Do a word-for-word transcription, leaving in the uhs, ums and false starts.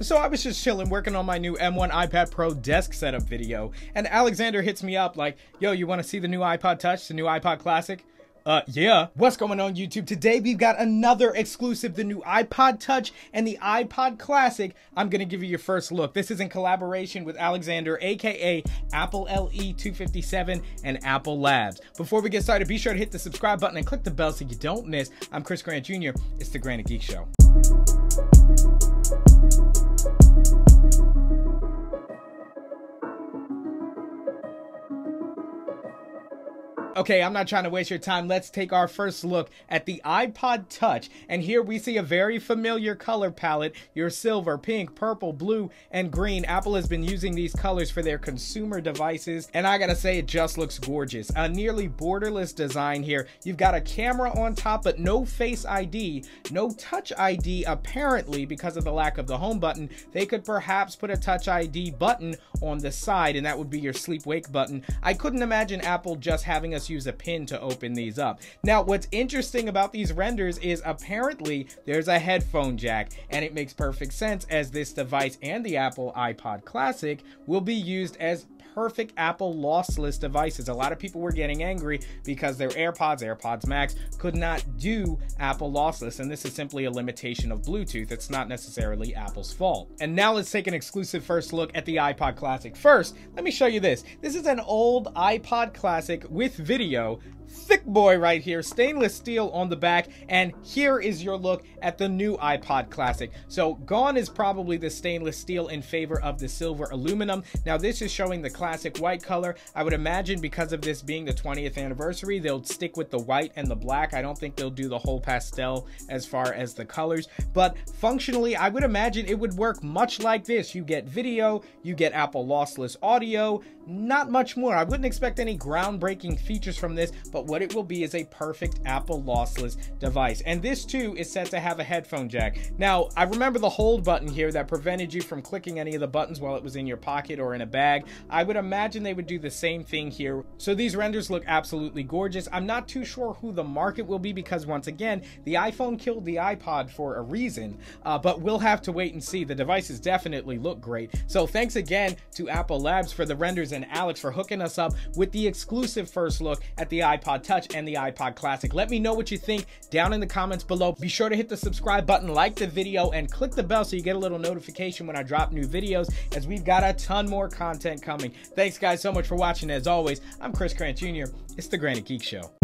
So I was just chilling, working on my new M one iPad Pro desk setup video, and Alexander hits me up like, yo, you want to see the new iPod Touch, the new iPod Classic? Uh, yeah. What's going on, YouTube? Today we've got another exclusive, the new iPod Touch and the iPod Classic. I'm going to give you your first look. This is in collaboration with Alexander, aka Apple L E two fifty-seven and Apple Labs. Before we get started, be sure to hit the subscribe button and click the bell so you don't miss. I'm Chris Grant Junior It's the Granted Geek Show. Okay, I'm not trying to waste your time. Let's take our first look at the iPod Touch. And here we see a very familiar color palette, your silver, pink, purple, blue, and green. Apple has been using these colors for their consumer devices. And I gotta say, it just looks gorgeous. A nearly borderless design here. You've got a camera on top, but no Face I D, no Touch I D, apparently, because of the lack of the home button. They could perhaps put a Touch I D button on the side, and that would be your sleep-wake button. I couldn't imagine Apple just having a use a pin to open these up. Now, what's interesting about these renders is apparently there's a headphone jack, and it makes perfect sense as this device and the Apple iPod Classic will be used as perfect Apple lossless devices. A lot of people were getting angry because their AirPods, AirPods Max, could not do Apple lossless, and this is simply a limitation of Bluetooth. It's not necessarily Apple's fault. And now let's take an exclusive first look at the iPod Classic. First, let me show you this. This is an old iPod Classic with video Video. Thick boy right here, stainless steel on the back, and here is your look at the new iPod Classic. So gone is probably the stainless steel in favor of the silver aluminum. Now this is showing the classic white color. I would imagine because of this being the twentieth anniversary, they'll stick with the white and the black. I don't think they'll do the whole pastel as far as the colors, but functionally, I would imagine it would work much like this. You get video, you get Apple lossless audio, not much more. I wouldn't expect any groundbreaking features from this, but what it will be is a perfect Apple lossless device. And this too is set to have a headphone jack. Now, I remember the hold button here that prevented you from clicking any of the buttons while it was in your pocket or in a bag. I would imagine they would do the same thing here. So these renders look absolutely gorgeous. I'm not too sure who the market will be because once again, the iPhone killed the iPod for a reason, uh, but we'll have to wait and see. The devices definitely look great. So thanks again to Apple Labs for the renders and Alex for hooking us up with the exclusive first look at the iPod Touch and the iPod Classic. Let me know what you think down in the comments below. Be sure to hit the subscribe button, like the video, and click the bell so you get a little notification when I drop new videos, as we've got a ton more content coming. Thanks guys so much for watching. As always, I'm Chris Grant Junior It's the Granted Geek Show.